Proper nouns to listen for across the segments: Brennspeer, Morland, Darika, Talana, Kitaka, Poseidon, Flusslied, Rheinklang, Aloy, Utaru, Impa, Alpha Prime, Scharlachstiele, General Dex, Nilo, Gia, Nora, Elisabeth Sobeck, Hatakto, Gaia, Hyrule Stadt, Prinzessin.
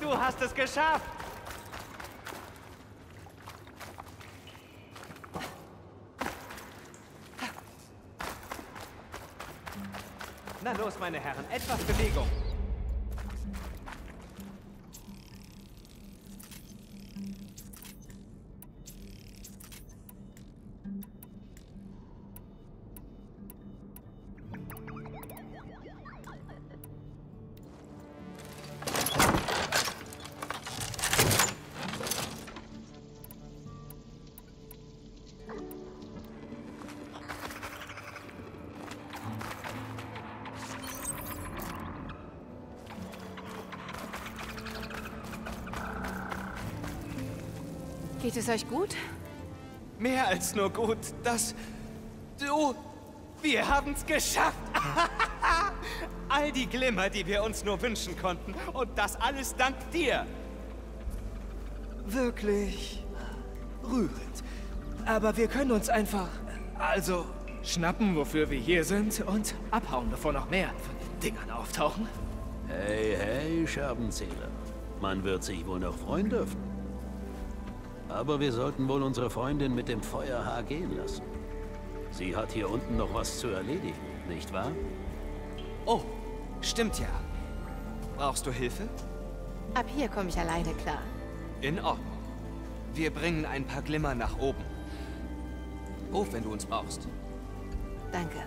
Du hast es geschafft! Na los, meine Herren, etwas Bewegung! Geht es euch gut? Mehr als nur gut. Wir haben's geschafft! All die Glimmer, die wir uns nur wünschen konnten. Und das alles dank dir. Wirklich rührend. Aber wir können uns einfach, schnappen, wofür wir hier sind und abhauen, bevor noch mehr von den Dingern auftauchen. Hey, hey, Scherbenzähler. Man wird sich wohl noch freuen dürfen. Aber wir sollten wohl unsere Freundin mit dem Feuerhaar gehen lassen. Sie hat hier unten noch was zu erledigen, nicht wahr? Oh, stimmt ja. Brauchst du Hilfe? Ab hier komme ich alleine klar. In Ordnung. Wir bringen ein paar Glimmer nach oben. Ruf, wenn du uns brauchst. Danke.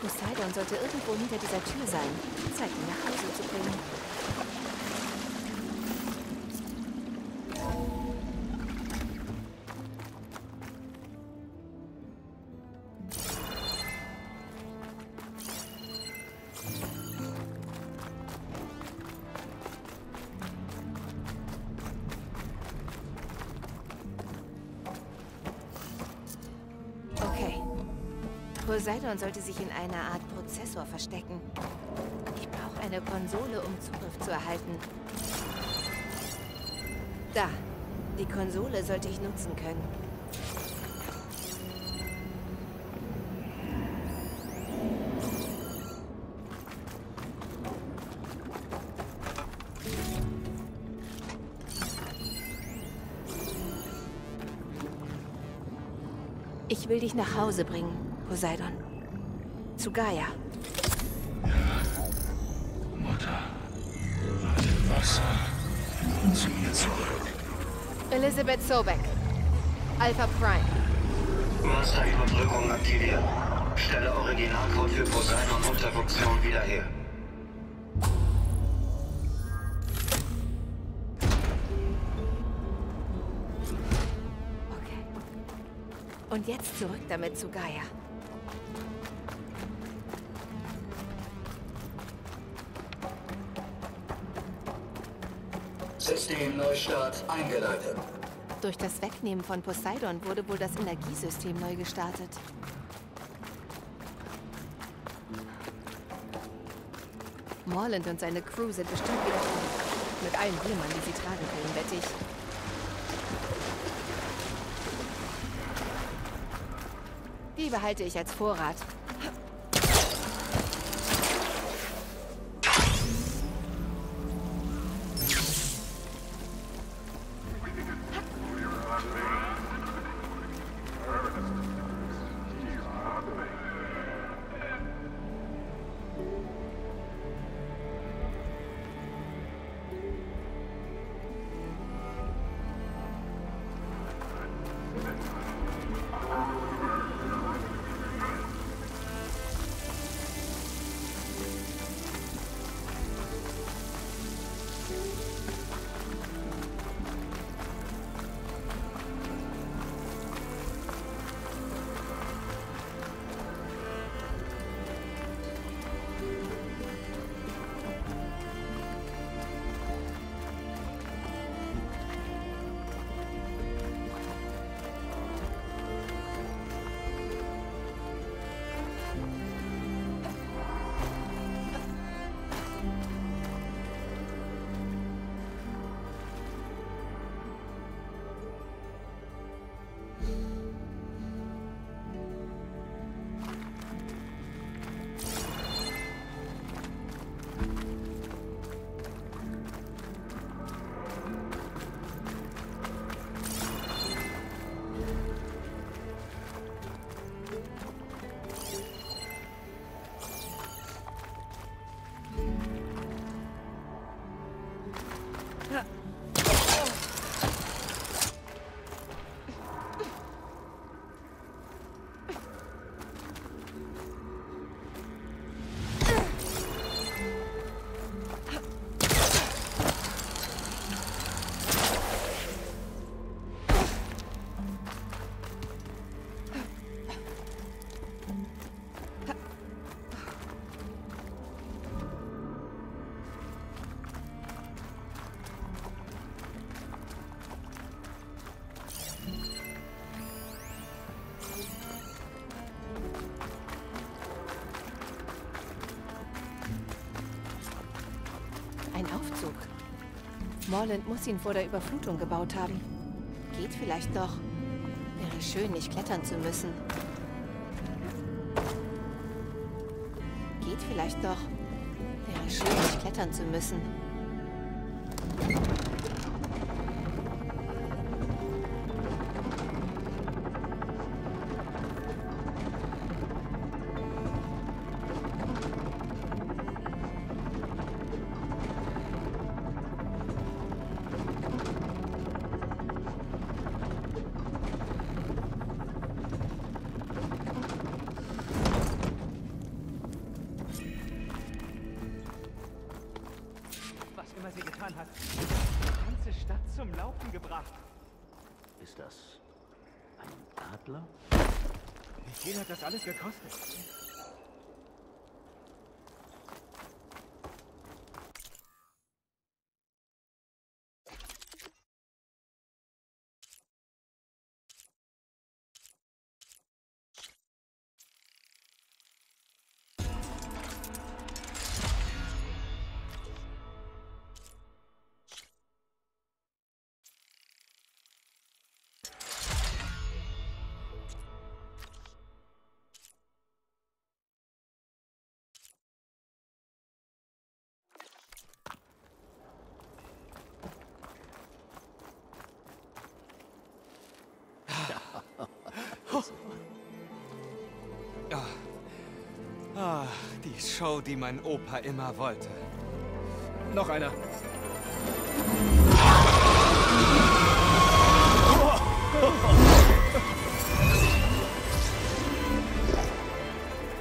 Poseidon sollte irgendwo hinter dieser Tür sein. Zeit, ihn nach Hause zu bringen. Poseidon sollte sich in einer Art Prozessor verstecken. Ich brauche eine Konsole, um Zugriff zu erhalten. Da. Die Konsole sollte ich nutzen können. Ich will dich nach Hause bringen. Poseidon. Zu Gaia. Ja, Mutter. Hat im Wasser. Nun zu ihr zurück. Elisabeth Sobeck. Alpha Prime. Wasserunterdrückung aktiviert. Stelle Originalcode für Poseidon-Unterfunktion wieder her. Okay. Und jetzt zurück damit zu Gaia. Systemneustart eingeleitet. Durch das Wegnehmen von Poseidon wurde wohl das Energiesystem neu gestartet. Morland und seine Crew sind bestimmt wieder dran. Mit allen Glimmern, die sie tragen können, wette ich. Die behalte ich als Vorrat. Aufzug. Morland muss ihn vor der Überflutung gebaut haben. Geht vielleicht noch. Wäre schön, nicht klettern zu müssen. Geht vielleicht noch. Wäre schön, nicht klettern zu müssen. Wen hat das alles gekostet? Die Show, die mein Opa immer wollte. Noch einer.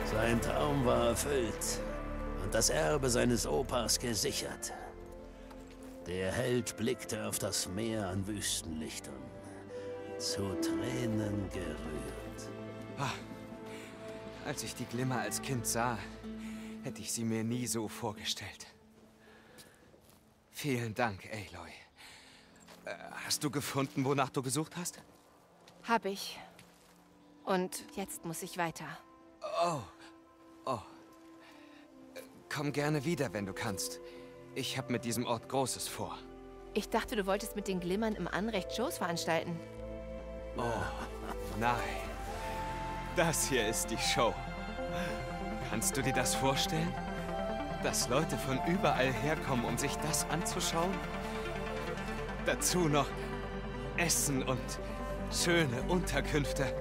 Sein Traum war erfüllt und das Erbe seines Opas gesichert. Der Held blickte auf das Meer an Wüstenlichtern, zu Tränen gerührt. Als ich die Glimmer als Kind sah, hätte ich sie mir nie so vorgestellt. Vielen Dank, Aloy. Hast du gefunden, wonach du gesucht hast? Hab ich. Und jetzt muss ich weiter. Oh. Oh. Komm gerne wieder, wenn du kannst. Ich habe mit diesem Ort Großes vor. Ich dachte, du wolltest mit den Glimmern im Anrecht Shows veranstalten. Oh, nein. Das hier ist die Show. Kannst du dir das vorstellen? Dass Leute von überall herkommen, um sich das anzuschauen? Dazu noch Essen und schöne Unterkünfte.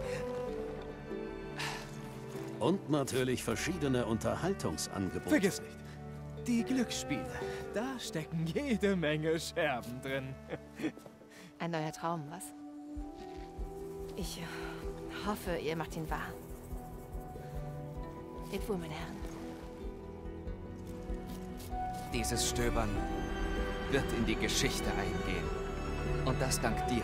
Und natürlich verschiedene Unterhaltungsangebote. Vergiss nicht, die Glücksspiele. Da stecken jede Menge Scherben drin. Ein neuer Traum, was? Ich hoffe, ihr macht ihn wahr. Lebt wohl, meine Herren. Dieses Stöbern wird in die Geschichte eingehen. Und das dank dir.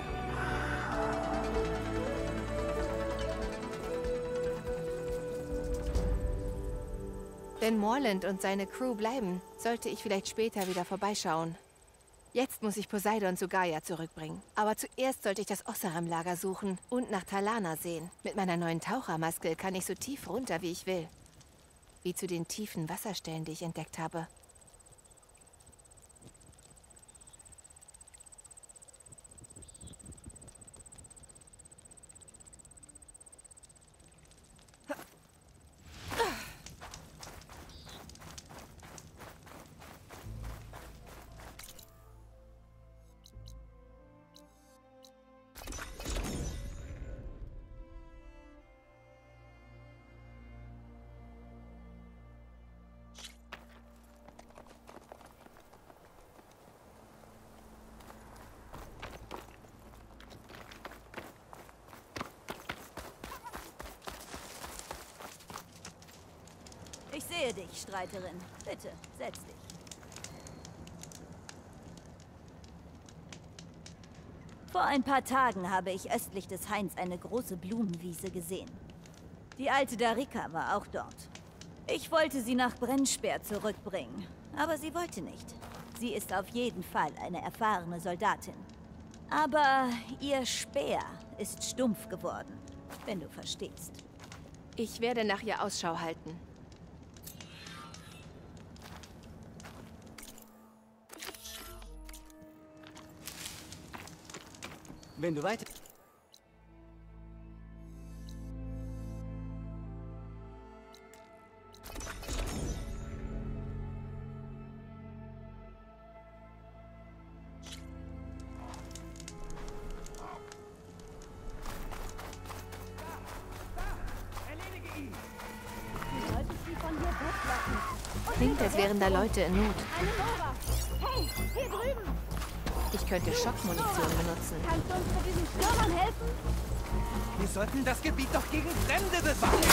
Wenn Morland und seine Crew bleiben, sollte ich vielleicht später wieder vorbeischauen. Jetzt muss ich Poseidon zu Gaia zurückbringen. Aber zuerst sollte ich das Ossaram-Lager suchen und nach Talana sehen. Mit meiner neuen Tauchermaske kann ich so tief runter, wie ich will. Wie zu den tiefen Wasserstellen, die ich entdeckt habe. Sehe dich, Streiterin. Bitte, setz dich. Vor ein paar Tagen habe ich östlich des Hains eine große Blumenwiese gesehen. Die alte Darika war auch dort. Ich wollte sie nach Brennspeer zurückbringen, aber sie wollte nicht. Sie ist auf jeden Fall eine erfahrene Soldatin. Aber ihr Speer ist stumpf geworden, wenn du verstehst. Ich werde nach ihr Ausschau halten. Wenn du weiter... Klingt, als wären da Leute in Not. Eine Nora! Hey, hier drüben! Ich könnte Schockmunition benutzen. Kannst du uns mit diesen Stürmern helfen? Wir sollten das Gebiet doch gegen Fremde bewachen!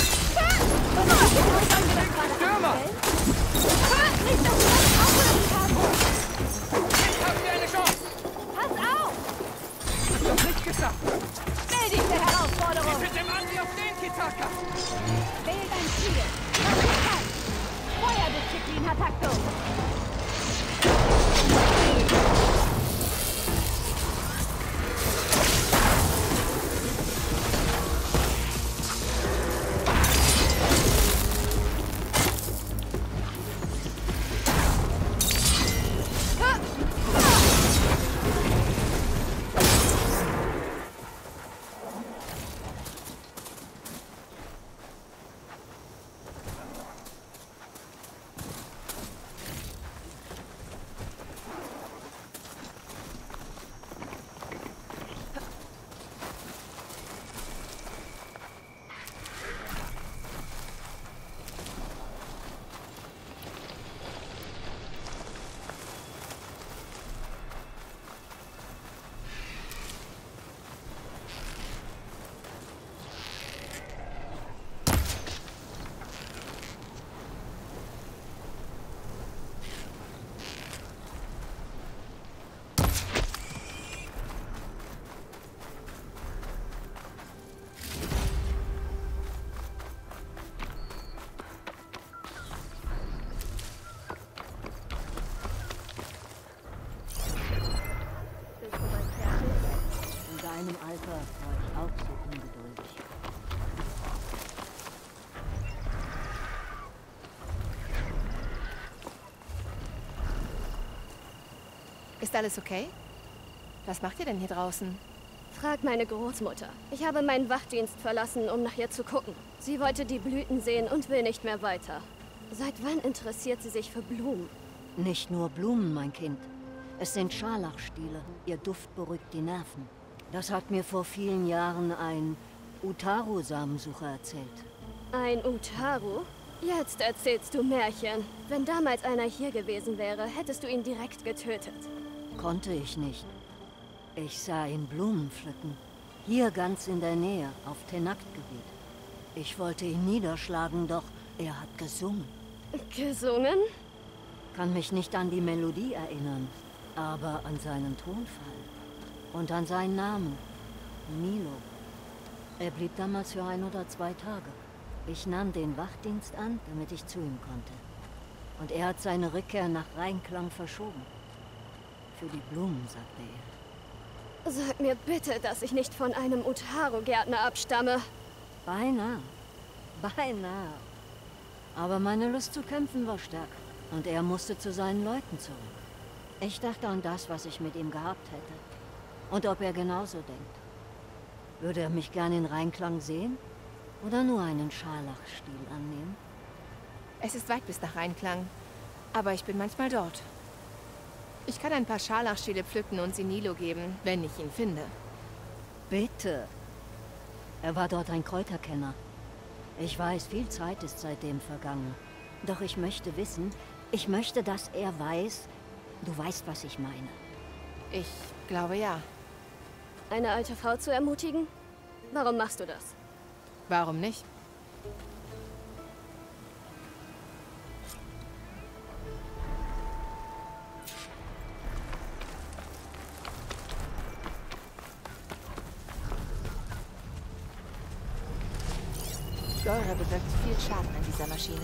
Stürmer! Nicht, dass wir das auflösen haben! Jetzt haben wir eine Chance! Pass auf! Ich hab's nicht geschafft! Stell dich der Herausforderung! Mit dem Angriff den Kitaka! Wähl dein Ziel! Feuerdisziplin, Hatakto! Ist alles okay? Was macht ihr denn hier draußen? Frag meine Großmutter. Ich habe meinen Wachdienst verlassen, um nach ihr zu gucken. Sie wollte die Blüten sehen und will nicht mehr weiter. Seit wann interessiert sie sich für Blumen? Nicht nur Blumen, mein Kind. Es sind Scharlachstiele. Ihr Duft beruhigt die Nerven. Das hat mir vor vielen Jahren ein Utaru-Samensucher erzählt. Ein Utaru? Jetzt erzählst du Märchen. Wenn damals einer hier gewesen wäre, hättest du ihn direkt getötet. Konnte ich nicht. Ich sah ihn Blumen pflücken. Hier ganz in der Nähe, auf Tenakt-Gebiet. Ich wollte ihn niederschlagen, doch er hat gesungen. Gesungen? Kann mich nicht an die Melodie erinnern, aber an seinen Tonfall. Und an seinen Namen. Nilo. Er blieb damals für 1 oder 2 Tage. Ich nahm den Wachdienst an, damit ich zu ihm konnte. Und er hat seine Rückkehr nach Rheinklang verschoben. Für die Blumen, sagte er. Sag mir bitte, dass ich nicht von einem Utaru-Gärtner abstamme. Beinahe. Beinahe. Aber meine Lust zu kämpfen war stark. Und er musste zu seinen Leuten zurück. Ich dachte an das, was ich mit ihm gehabt hätte. Und ob er genauso denkt. Würde er mich gern in Rheinklang sehen? Oder nur einen Scharlachstiel annehmen? Es ist weit bis nach Rheinklang. Aber ich bin manchmal dort. Ich kann ein paar Scharlachstiele pflücken und sie Nilo geben, wenn ich ihn finde. Bitte! Er war dort ein Kräuterkenner. Ich weiß, viel Zeit ist seitdem vergangen. Doch ich möchte wissen, ich möchte, dass er weiß, du weißt, was ich meine. Ich glaube, ja. Eine alte Frau zu ermutigen? Warum machst du das? Warum nicht? Säure bewirkt viel Schaden an dieser Maschine.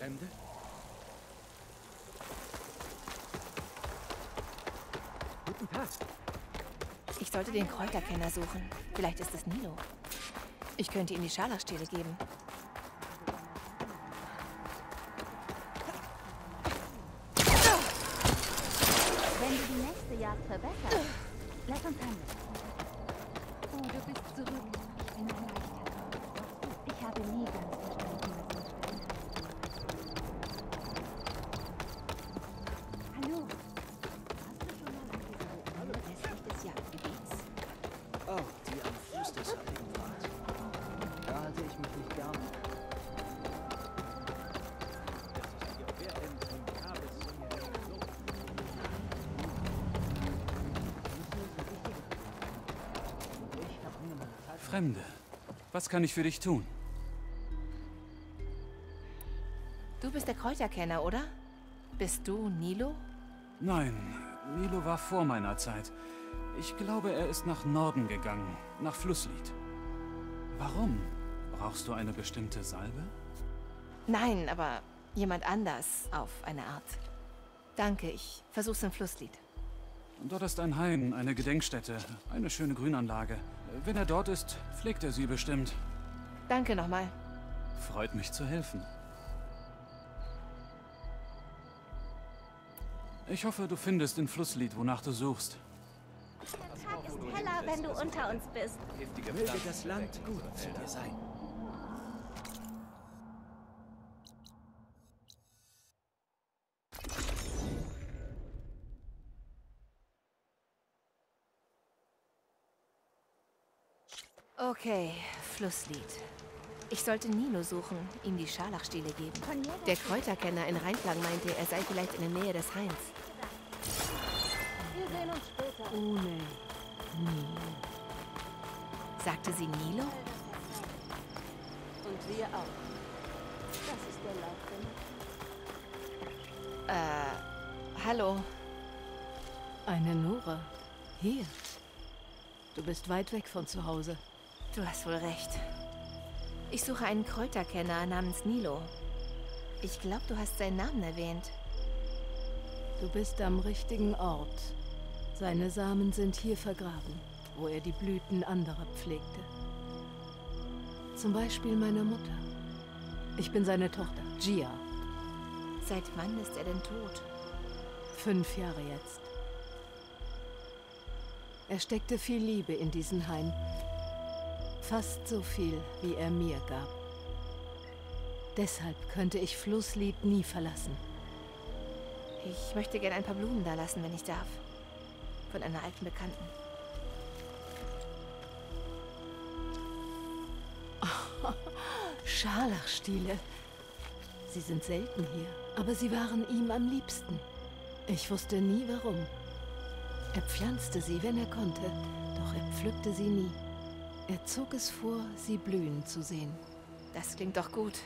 Fremde? Guten Pass. Ich sollte den Kräuterkenner suchen. Vielleicht ist es Nilo. Ich könnte ihm die Scharlachstiele geben. Wenn du die nächste Jagd verbesserst, lass uns handeln. Oh, du bist zurück. Ich bin erleichtert. Ich habe nie ganz verstanden, was du willst. Hallo. Hast du schon mal angerufen, westlich des Jagdgebiets? Oh, die am Fuß des Heiligen Pfad. Da halte ich mich nicht gern. Fremde, was kann ich für dich tun? Du bist der Kräuterkenner, oder? Bist du Nilo? Nein, Nilo war vor meiner Zeit. Ich glaube, er ist nach Norden gegangen, nach Flusslied. Warum? Brauchst du eine bestimmte Salbe? Nein, aber jemand anders auf eine Art. Danke, ich versuch's im Flusslied. Dort ist ein Hain, eine Gedenkstätte, eine schöne Grünanlage. Wenn er dort ist, pflegt er sie bestimmt. Danke nochmal. Freut mich zu helfen. Ich hoffe, du findest den Flusslied, wonach du suchst. Der Tag ist heller, wenn du unter uns bist. Möge das Land gut zu dir sein. Okay, Flusslied. Ich sollte Nilo suchen, ihm die Scharlachstiele geben. Der Kräuterkenner in Rheinklang meinte, er sei vielleicht in der Nähe des Hains. Wir sehen uns später. Ohne Nilo. Sagte sie Nilo? Und wir auch. Das ist der Lauf. Hallo. Eine Nora. Hier. Du bist weit weg von zu Hause. Du hast wohl recht. Ich suche einen Kräuterkenner namens Nilo. Ich glaube, du hast seinen Namen erwähnt. Du bist am richtigen Ort. Seine Samen sind hier vergraben, wo er die Blüten anderer pflegte. Zum Beispiel meiner Mutter. Ich bin seine Tochter, Gia. Seit wann ist er denn tot? 5 Jahre jetzt. Er steckte viel Liebe in diesen Hain. Fast so viel, wie er mir gab. Deshalb könnte ich Flusslied nie verlassen. Ich möchte gerne ein paar Blumen da lassen, wenn ich darf. Von einer alten Bekannten. Oh, Scharlachstiele. Sie sind selten hier, aber sie waren ihm am liebsten. Ich wusste nie, warum. Er pflanzte sie, wenn er konnte, doch er pflückte sie nie. Er zog es vor, sie blühen zu sehen. Das klingt doch gut.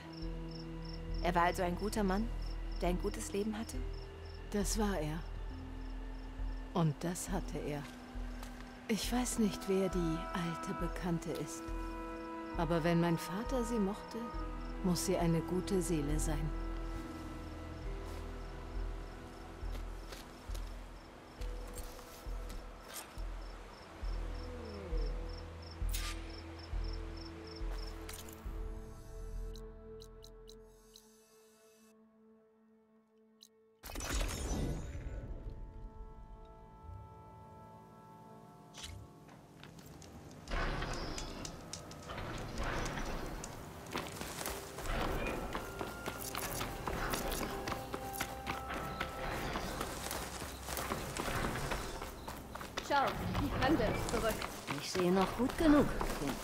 Er war also ein guter Mann, der ein gutes Leben hatte? Das war er. Und das hatte er. Ich weiß nicht, wer die alte Bekannte ist. Aber wenn mein Vater sie mochte, muss sie eine gute Seele sein. Ich sehe noch gut genug, Kind.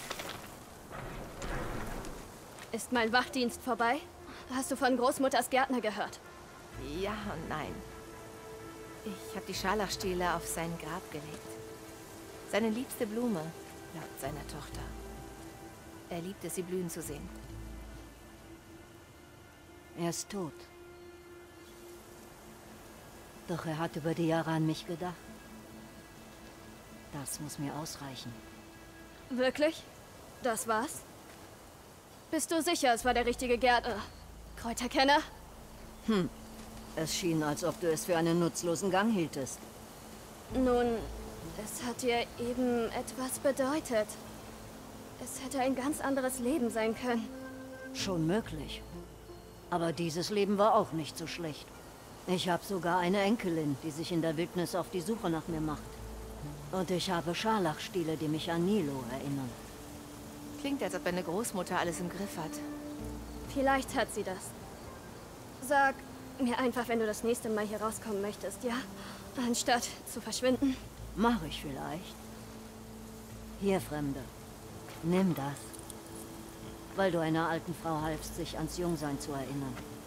Ist mein Wachdienst vorbei? Hast du von Großmutters Gärtner gehört? Ja und nein. Ich habe die Scharlachstiele auf sein Grab gelegt. Seine liebste Blume, laut seiner Tochter. Er liebt es, sie blühen zu sehen. Er ist tot. Doch er hat über die Jahre an mich gedacht. Das muss mir ausreichen. Wirklich? Das war's? Bist du sicher, es war der richtige Gärtner? Kräuterkenner? Hm. Es schien, als ob du es für einen nutzlosen Gang hieltest. Nun, es hat dir eben etwas bedeutet. Es hätte ein ganz anderes Leben sein können. Schon möglich. Aber dieses Leben war auch nicht so schlecht. Ich habe sogar eine Enkelin, die sich in der Wildnis auf die Suche nach mir macht. Und ich habe Scharlachstiele, die mich an Nilo erinnern. Klingt, als ob deine Großmutter alles im Griff hat. Vielleicht hat sie das. Sag mir einfach, wenn du das nächste Mal hier rauskommen möchtest, ja? Anstatt zu verschwinden. Mach ich vielleicht. Hier, Fremde. Nimm das. Weil du einer alten Frau halfst, sich ans Jungsein zu erinnern.